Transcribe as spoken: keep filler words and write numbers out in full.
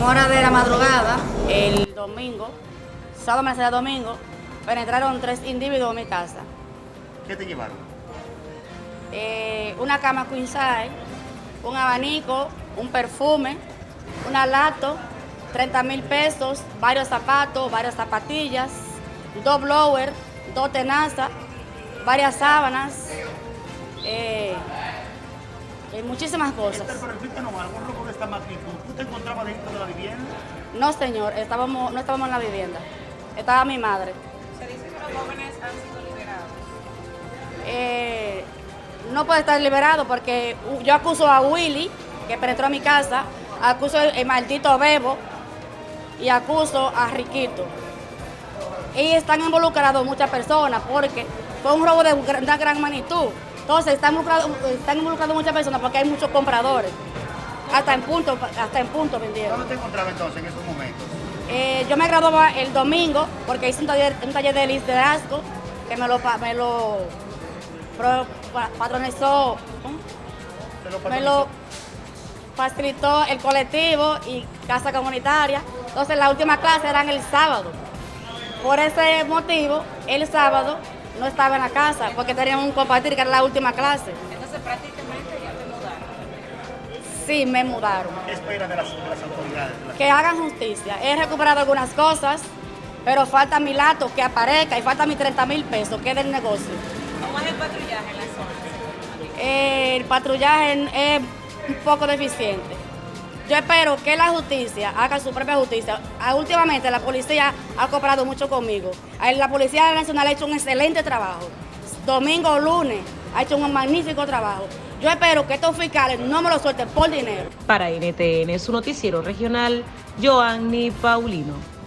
en hora de la madrugada, el domingo, sábado, amanecer, domingo, penetraron tres individuos en mi casa. ¿Qué te llevaron? Eh, una cama queen size, un abanico, un perfume, una lato, treinta mil pesos, varios zapatos, varias zapatillas, dos blowers, dos tenazas, varias sábanas, eh, y muchísimas cosas. ¿Está por el frente nomás? ¿Algún robo de esta magnitud? ¿Tú te encontrabas dentro de la vivienda? No, señor, estábamos, no estábamos en la vivienda. Estaba mi madre. ¿Se dice que los jóvenes han sido liberados? Eh, no puede estar liberado porque yo acuso a Willy, que penetró a mi casa, acuso al maldito Bebo y acuso a Riquito. Y están involucrados muchas personas porque fue un robo de una gran magnitud. Entonces están involucrados, están involucrados muchas personas porque hay muchos compradores. Hasta en punto, hasta en punto vendieron. ¿Dónde te encontrabas entonces en esos momentos? Eh, yo me graduaba el domingo porque hice un taller, un taller de liderazgo que me lo, me lo pro, patronizó, ¿eh? lo me lo facilitó el colectivo y casa comunitaria. Entonces las últimas clases eran el sábado. Por ese motivo, el sábado no estaba en la casa porque teníamos un compartir que era la última clase. Entonces prácticamente ya te mudaron. Sí, me mudaron. ¿Qué esperas de las, de las autoridades? Que hagan justicia. He recuperado algunas cosas, pero falta mi lato que aparezca y falta mis treinta mil pesos, que es del negocio. ¿Cómo es el patrullaje en la zona? Eh, el patrullaje es un poco deficiente. Yo espero que la justicia haga su propia justicia. Últimamente la policía ha cooperado mucho conmigo. La Policía Nacional ha hecho un excelente trabajo. Domingo o lunes ha hecho un magnífico trabajo. Yo espero que estos fiscales no me lo suelten por dinero. Para N T N, su noticiero regional, Joanny Paulino.